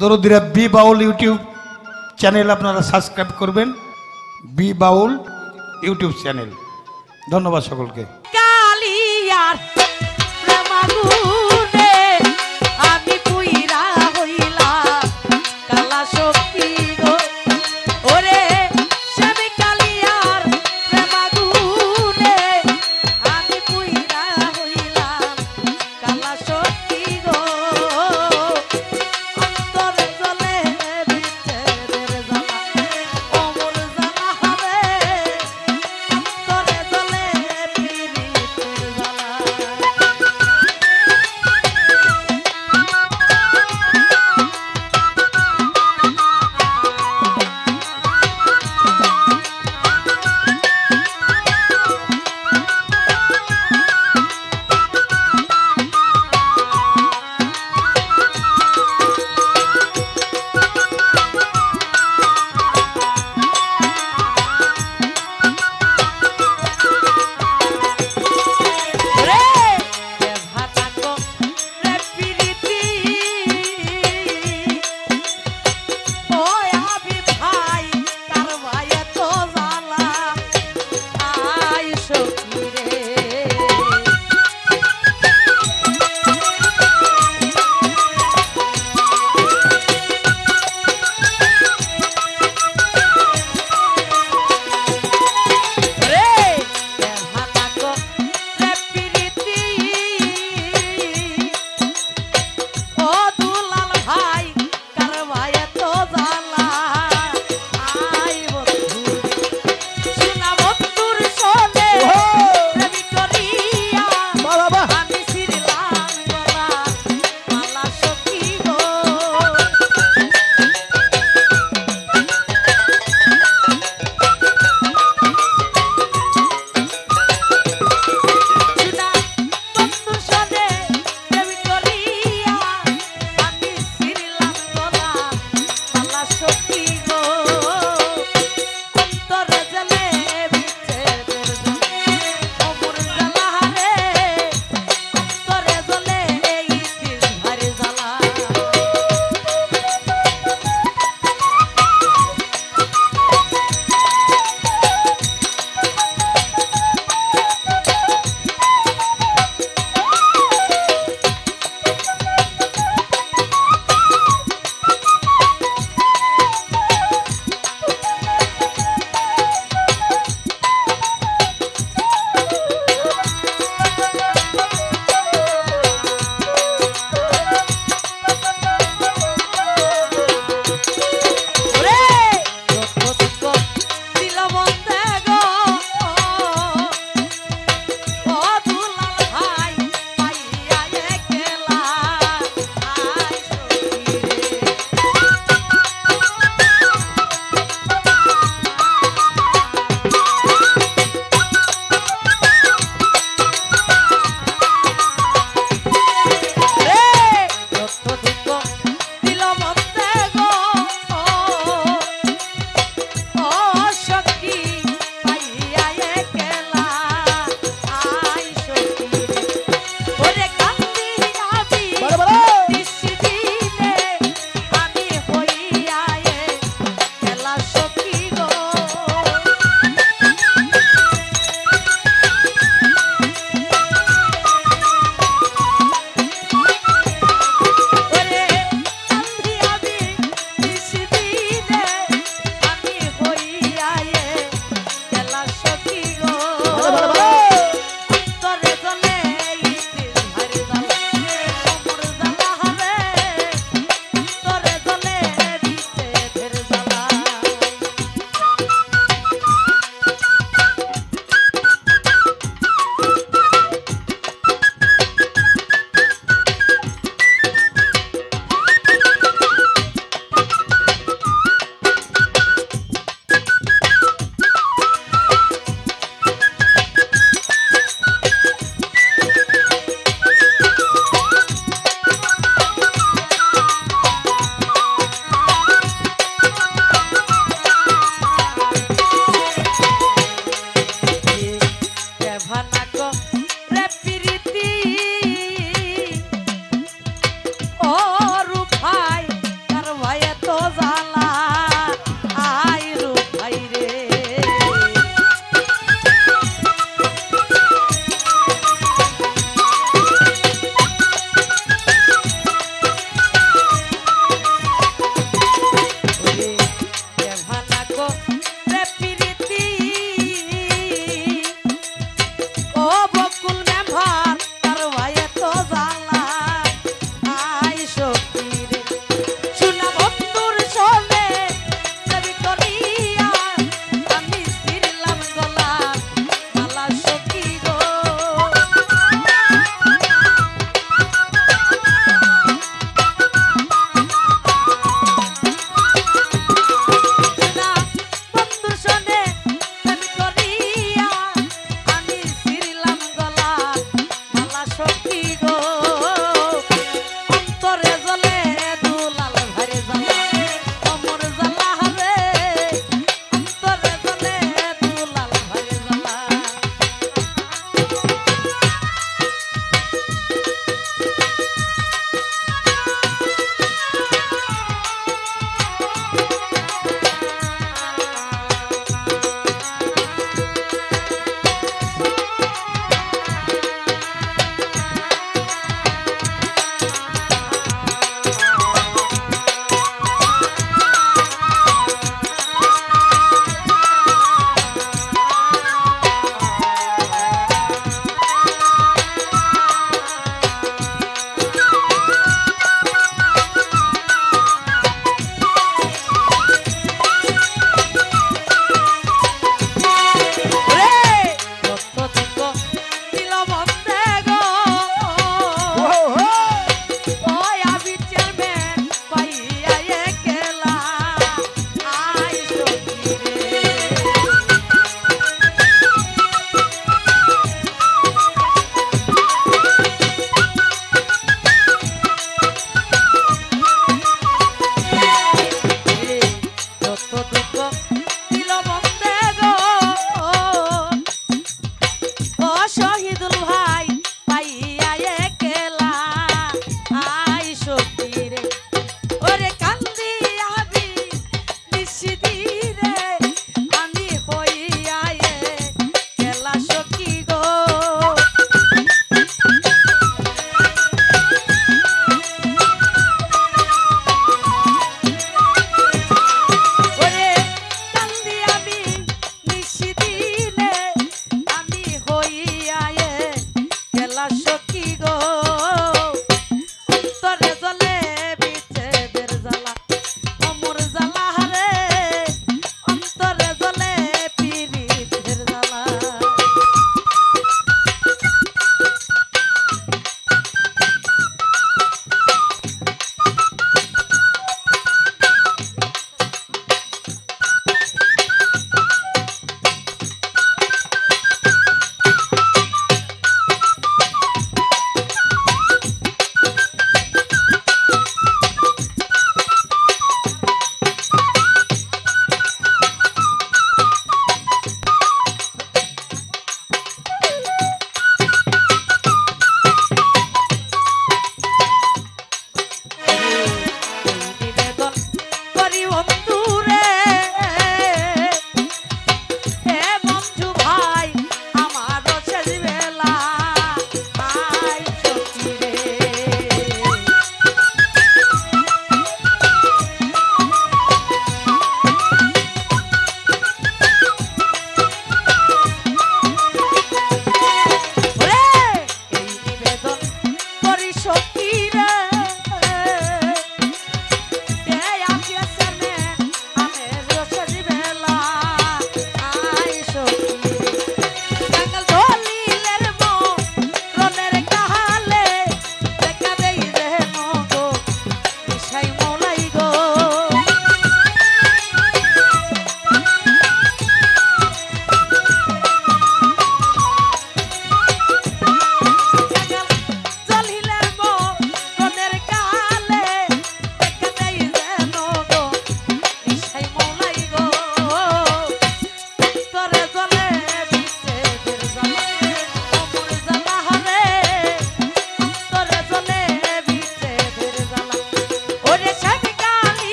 দরুদ রাব্বি বাউল YouTube channel আপনারা subscribe করবেন। বি বাউল ইউটিউব চ্যানেল। ধন্যবাদ সকলকে। কালিয়ার